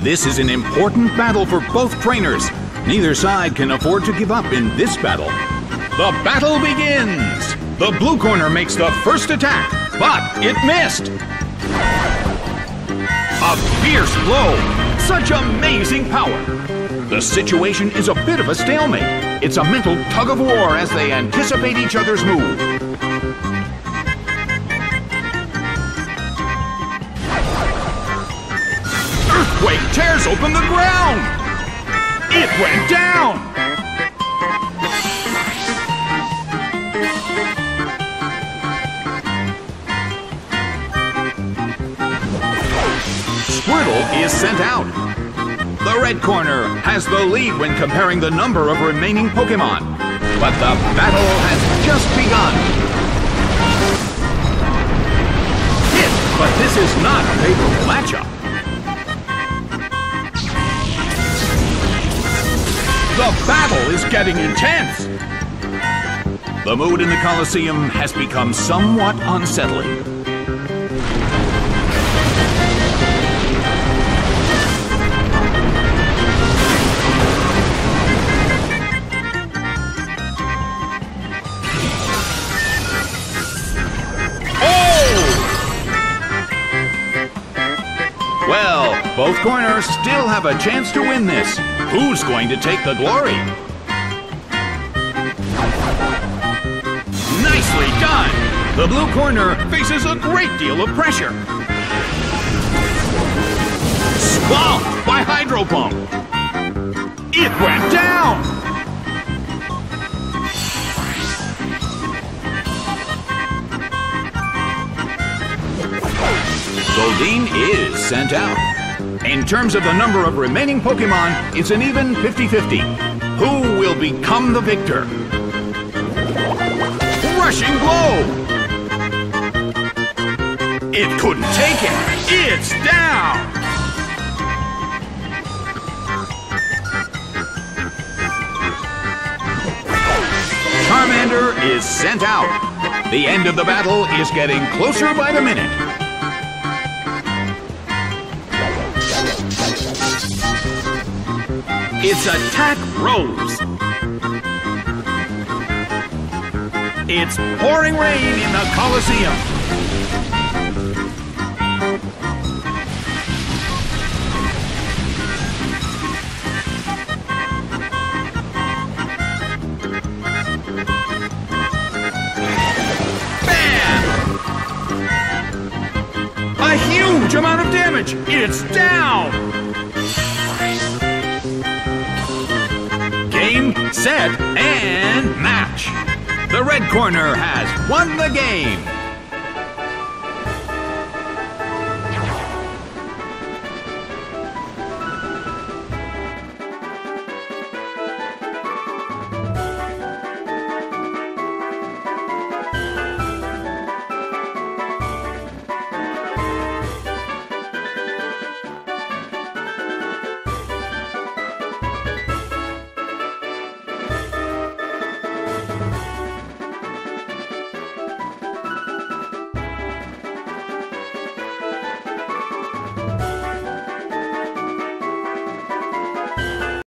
This is an important battle for both trainers. Neither side can afford to give up in this battle. The battle begins! The blue corner makes the first attack, but it missed! A fierce blow! Such amazing power! The situation is a bit of a stalemate. It's a mental tug-of-war as they anticipate each other's move. Earthquake tears open the ground! It went down! Squirtle is sent out. The red corner has the lead when comparing the number of remaining Pokémon. But the battle has just begun. Hit, but this is not a favorable matchup. The battle is getting intense. The mood in the Coliseum has become somewhat unsettling. Both corners still have a chance to win this. Who's going to take the glory? Nicely done! The blue corner faces a great deal of pressure. Swamped by Hydro Pump. It went down! Goldeen is sent out. In terms of the number of remaining Pokémon, it's an even 50-50. Who will become the victor? Rushing blow! It couldn't take it! It's down! Charmander is sent out. The end of the battle is getting closer by the minute. Its attack rose. It's pouring rain in the Coliseum. Bam! A huge amount of damage. It's down. Set and match. The red corner has won the game.